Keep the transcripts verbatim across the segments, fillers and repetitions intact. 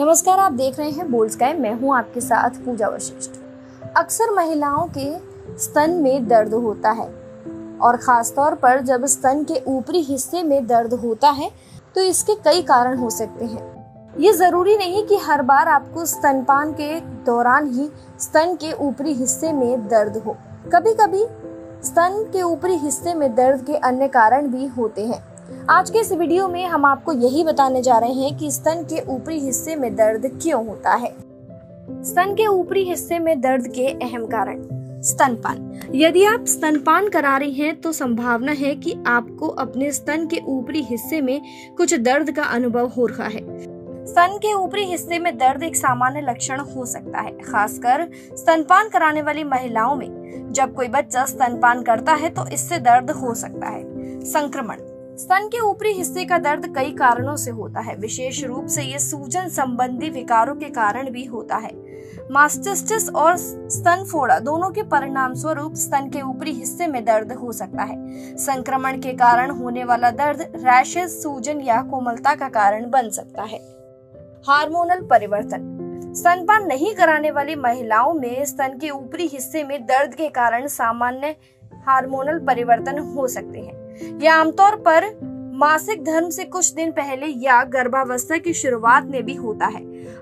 नमस्कार, आप देख रहे हैं बोल्सकाय। मैं हूं आपके साथ पूजा वशिष्ठ। अक्सर महिलाओं के स्तन में दर्द होता है और ख़ासतौर पर जब स्तन के ऊपरी हिस्से में दर्द होता है तो इसके कई कारण हो सकते हैं। ये ज़रूरी नहीं कि हर बार आपको स्तनपान के दौरान ही स्तन के ऊपरी हिस्से में दर्द हो। कभी कभी स्तन के ऊपरी हिस्से में दर्द के अन्य कारण भी होते हैं। आज के इस वीडियो में हम आपको यही बताने जा रहे हैं कि स्तन के ऊपरी हिस्से में दर्द क्यों होता है। स्तन के ऊपरी हिस्से में दर्द के अहम कारण। स्तनपान। यदि आप स्तनपान करा रहे हैं तो संभावना है कि आपको अपने स्तन के ऊपरी हिस्से में कुछ दर्द का अनुभव हो रहा है। स्तन के ऊपरी हिस्से में दर्द एक सामान्य लक्षण हो सकता है, खासकर स्तनपान कराने वाली महिलाओं में। जब कोई बच्चा स्तनपान करता है तो इससे दर्द हो सकता है। संक्रमण। स्तन के ऊपरी हिस्से का दर्द कई कारणों से होता है। विशेष रूप से ये सूजन संबंधी विकारों के कारण भी होता है। मास्टिटिस और स्तन फोड़ा दोनों के परिणाम स्वरूप स्तन के ऊपरी हिस्से में दर्द हो सकता है। संक्रमण के कारण होने वाला दर्द रैशेस, सूजन या कोमलता का कारण बन सकता है। हार्मोनल परिवर्तन। स्तनपान नहीं कराने वाली महिलाओं में स्तन के ऊपरी हिस्से में दर्द के कारण सामान्य हार्मोनल परिवर्तन हो सकते हैं। यह आमतौर पर मासिक धर्म से कुछ दिन पहले या गर्भावस्था की शुरुआत में भी होता है।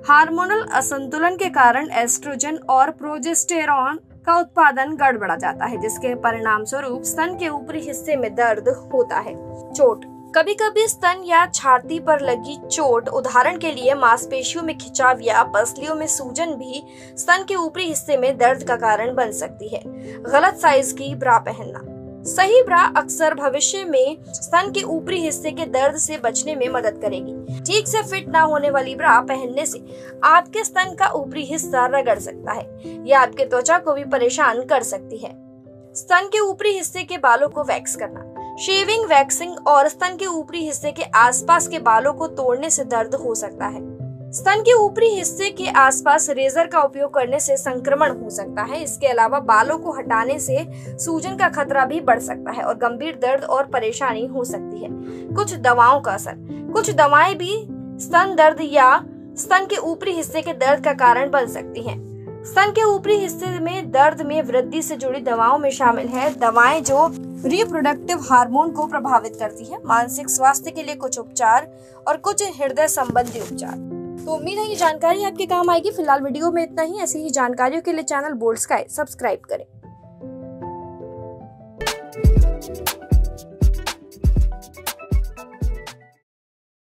हार्मोनल असंतुलन के कारण एस्ट्रोजन और प्रोजेस्टेरॉन का उत्पादन गड़बड़ा जाता है, जिसके परिणाम स्वरूप स्तन के ऊपरी हिस्से में दर्द होता है। चोट। कभी कभी स्तन या छाती पर लगी चोट, उदाहरण के लिए मांसपेशियों में खिंचाव या पसलियों में सूजन, भी स्तन के ऊपरी हिस्से में दर्द का कारण बन सकती है। गलत साइज की ब्रा पहनना। सही ब्रा अक्सर भविष्य में स्तन के ऊपरी हिस्से के दर्द से बचने में मदद करेगी। ठीक से फिट ना होने वाली ब्रा पहनने से आपके स्तन का ऊपरी हिस्सा रगड़ सकता है। यह आपके त्वचा को भी परेशान कर सकती है। स्तन के ऊपरी हिस्से के बालों को वैक्स करना। शेविंग, वैक्सिंग और स्तन के ऊपरी हिस्से के आसपास के बालों को तोड़ने से दर्द हो सकता है। स्तन के ऊपरी हिस्से के आसपास रेजर का उपयोग करने से संक्रमण हो सकता है। इसके अलावा बालों को हटाने से सूजन का खतरा भी बढ़ सकता है और गंभीर दर्द और परेशानी हो सकती है। कुछ दवाओं का असर। कुछ दवाएं भी स्तन दर्द या स्तन के ऊपरी हिस्से के दर्द का कारण बन सकती हैं। स्तन के ऊपरी हिस्से में दर्द में वृद्धि से जुड़ी दवाओं में शामिल है दवाएं जो रिप्रोडक्टिव हार्मोन को प्रभावित करती है, मानसिक स्वास्थ्य के लिए कुछ उपचार और कुछ हृदय संबंधी उपचार। तो उम्मीद है ये जानकारी आपके काम आएगी। फिलहाल वीडियो में इतना ही। ऐसी ही जानकारियों के लिए चैनल बोल्सकाय सब्सक्राइब करें।